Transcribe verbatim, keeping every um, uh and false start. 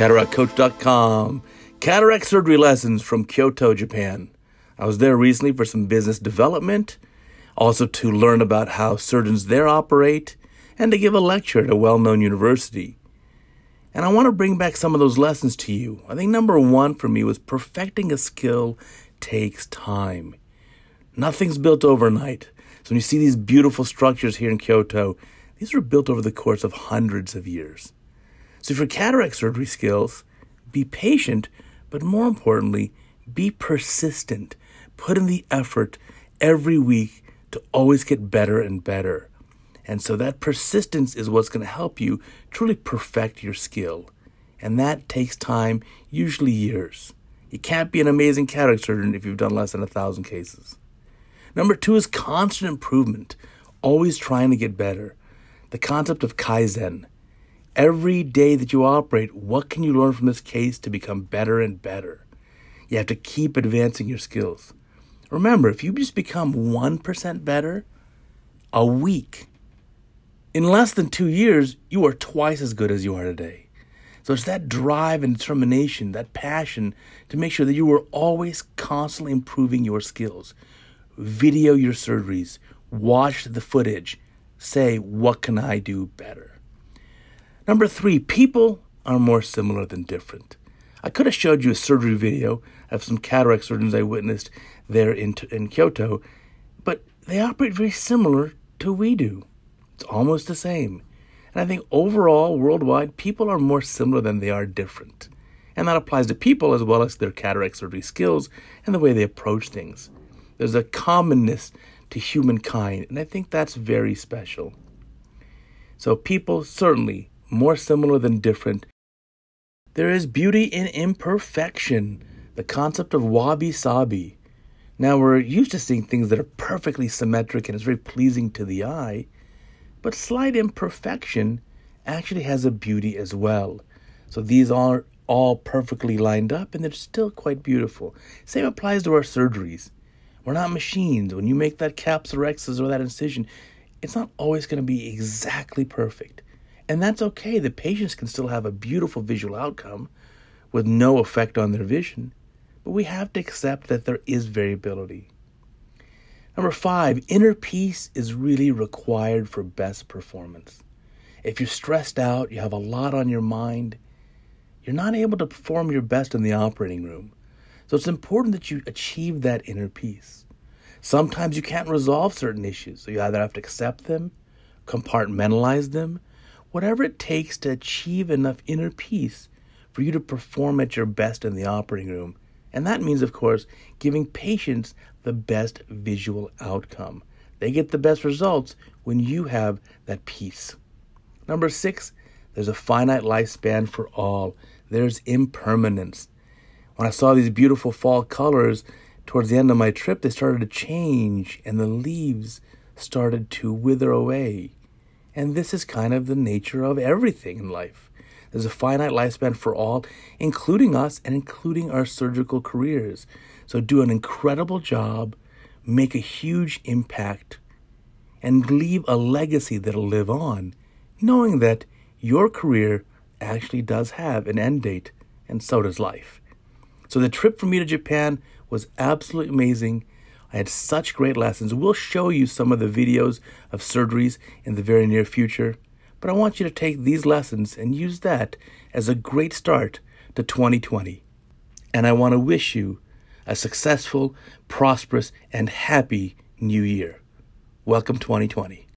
cataract coach dot com. Cataract surgery lessons from Kyoto, Japan. I was there recently for some business development, also to learn about how surgeons there operate, and to give a lecture at a well-known university. And I want to bring back some of those lessons to you. I think number one for me was perfecting a skill takes time. Nothing's built overnight. So when you see these beautiful structures here in Kyoto, these are built over the course of hundreds of years. So for cataract surgery skills, be patient, but more importantly, be persistent. Put in the effort every week to always get better and better. And so that persistence is what's going to help you truly perfect your skill. And that takes time, usually years. You can't be an amazing cataract surgeon if you've done less than a thousand cases. Number two is constant improvement, always trying to get better. The concept of Kaizen. Every day that you operate, what can you learn from this case to become better and better? You have to keep advancing your skills. Remember, if you just become one percent better a week, in less than two years, you are twice as good as you are today. So it's that drive and determination, that passion to make sure that you are always constantly improving your skills. Video your surgeries, watch the footage, say, what can I do better? Number three, people are more similar than different. I could have showed you a surgery video of some cataract surgeons I witnessed there in, in Kyoto, but they operate very similar to we do. It's almost the same. And I think overall, worldwide, people are more similar than they are different. And that applies to people as well as their cataract surgery skills and the way they approach things. There's a commonness to humankind, and I think that's very special. So people certainly more similar than different. There is beauty in imperfection, the concept of wabi-sabi. Now, we're used to seeing things that are perfectly symmetric and it's very pleasing to the eye, but slight imperfection actually has a beauty as well. So these aren't all perfectly lined up, and they're still quite beautiful. Same applies to our surgeries. We're not machines. When you make that capsulorhexis or that incision, it's not always going to be exactly perfect. And that's okay. The patients can still have a beautiful visual outcome with no effect on their vision. But we have to accept that there is variability. Number five, inner peace is really required for best performance. If you're stressed out, you have a lot on your mind, you're not able to perform your best in the operating room. So it's important that you achieve that inner peace. Sometimes you can't resolve certain issues, so you either have to accept them, compartmentalize them, whatever it takes to achieve enough inner peace for you to perform at your best in the operating room. And that means, of course, giving patients the best visual outcome. They get the best results when you have that peace. Number six, there's a finite lifespan for all. There's impermanence. When I saw these beautiful fall colors towards the end of my trip, they started to change and the leaves started to wither away. And this is kind of the nature of everything in life. There's a finite lifespan for all, including us and including our surgical careers. So do an incredible job, make a huge impact, and leave a legacy that'll live on, knowing that your career actually does have an end date, and so does life. So the trip for me to Japan was absolutely amazing. I had such great lessons. We'll show you some of the videos of surgeries in the very near future. But I want you to take these lessons and use that as a great start to twenty twenty. And I want to wish you a successful, prosperous, and happy new year. Welcome twenty twenty.